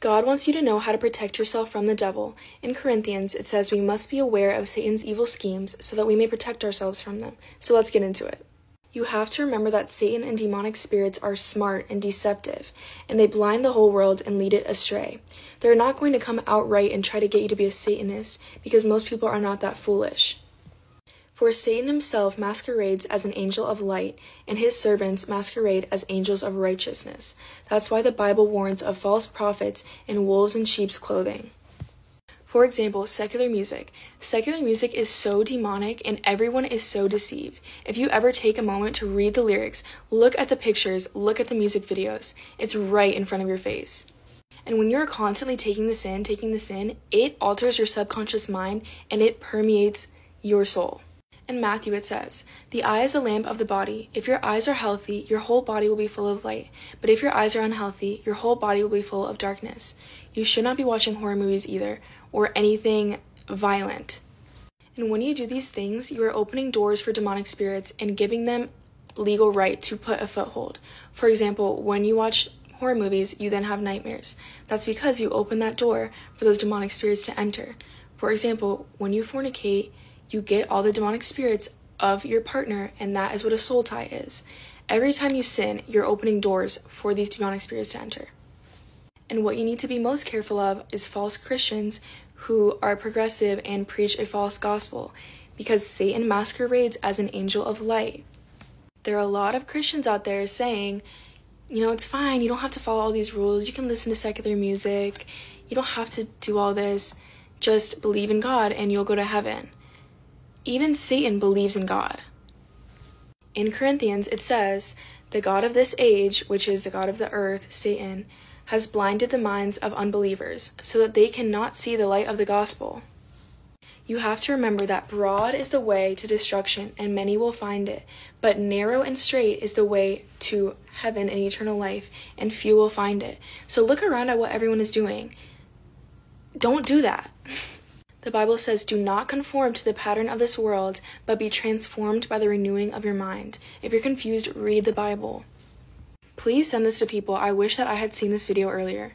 God wants you to know how to protect yourself from the devil. In Corinthians, it says we must be aware of Satan's evil schemes so that we may protect ourselves from them. So let's get into it. You have to remember that Satan and demonic spirits are smart and deceptive, and they blind the whole world and lead it astray. They're not going to come outright and try to get you to be a Satanist, because most people are not that foolish. For Satan himself masquerades as an angel of light, and his servants masquerade as angels of righteousness. That's why the Bible warns of false prophets in wolves in sheep's clothing. For example, secular music. Secular music is so demonic, and everyone is so deceived. If you ever take a moment to read the lyrics, look at the pictures, look at the music videos, it's right in front of your face. And when you're constantly taking this in, it alters your subconscious mind, and it permeates your soul. In Matthew it says, "The eye is the lamp of the body. If your eyes are healthy, your whole body will be full of light. But if your eyes are unhealthy, your whole body will be full of darkness." You should not be watching horror movies either, or anything violent. And when you do these things, you are opening doors for demonic spirits and giving them legal right to put a foothold. For example, when you watch horror movies, you then have nightmares. That's because you open that door for those demonic spirits to enter. For example, when you fornicate, you get all the demonic spirits of your partner, and that is what a soul tie is. Every time you sin, you're opening doors for these demonic spirits to enter. And what you need to be most careful of is false Christians who are progressive and preach a false gospel, because Satan masquerades as an angel of light. There are a lot of Christians out there saying, you know, it's fine, you don't have to follow all these rules, you can listen to secular music, you don't have to do all this, just believe in God and you'll go to heaven. Even Satan believes in God. In Corinthians, it says, "The God of this age, which is the God of the earth, Satan, has blinded the minds of unbelievers, so that they cannot see the light of the gospel." You have to remember that broad is the way to destruction, and many will find it, but narrow and straight is the way to heaven and eternal life, and few will find it. So look around at what everyone is doing. Don't do that. The Bible says, "Do not conform to the pattern of this world, but be transformed by the renewing of your mind." If you're confused, read the Bible. Please send this to people. I wish that I had seen this video earlier.